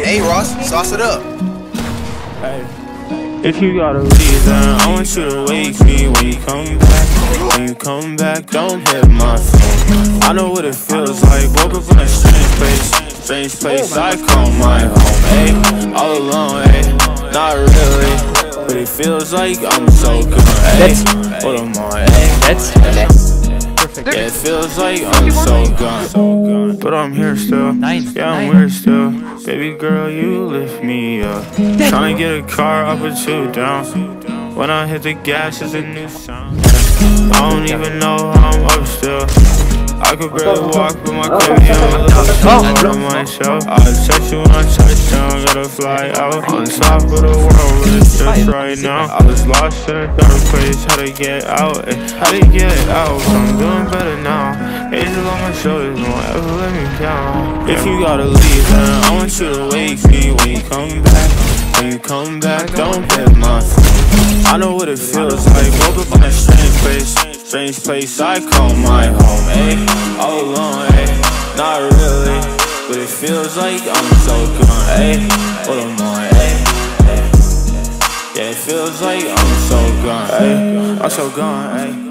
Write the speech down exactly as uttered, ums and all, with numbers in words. It ain't Ross, sauce it up. Hey, if you got a reason, I want you to wake me when you come back. When you come back, don't hit my phone. I know what it feels like, woke up in a strange place. Strange place I call my home, ayy. All alone, ayy, not really, but it feels like I'm so good, ayy. What am I, ayy? That's, that's yeah, it feels like I'm so gone, but I'm here still. Yeah, I'm weird still. Baby girl, you lift me up. Tryna get a car, I put you down. When I hit the gas, it's a new sound. I don't even know how I'm up still. I could barely walk, but my craving on my shelf. I text you when I touch down, gotta fly out on top of the world with a church right now. I was lost in a dark place, how to get out, and how to get out. But I'm doing better now. Angel on my shoulders won't ever let me down. If you gotta leave, then I want you to wake me when you come back. When you come back, don't hit my phone. I know what it feels like. Woke up in a strange place. Strange place I call my home, ayy. All alone, ayy, not really, but it feels like I'm so gone, ayy. What am I, ayy? Yeah, it feels like I'm so gone, ayy. I'm so gone, ayy.